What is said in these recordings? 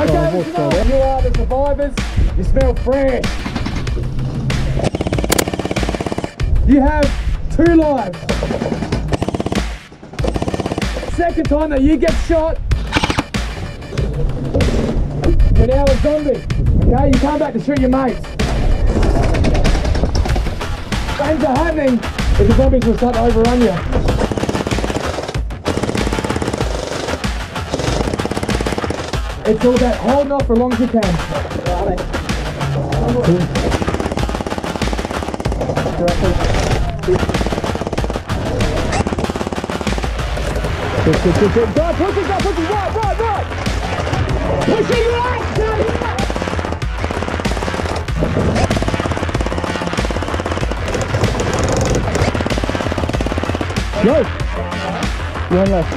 Okay, tonight, you are the survivors. You smell fresh. You have 2 lives. Second time that you get shot, you're now a zombie. Okay, you come back to shoot your mates. What ends up happening is the zombies will start to overrun you. It's all about holding off for as long as you can. Good. Go, push it, right. Push it right. Go. One left.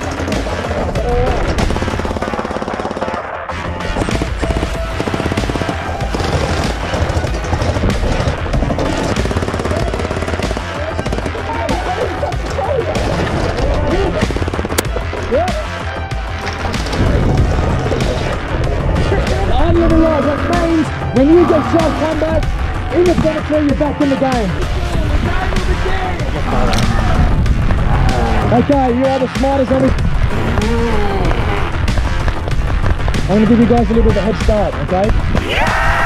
When you get shot, come back, in the back row, you're back in the game. Okay, you are the smartest on this. I'm going to give you guys a little bit of a head start, okay? Yeah!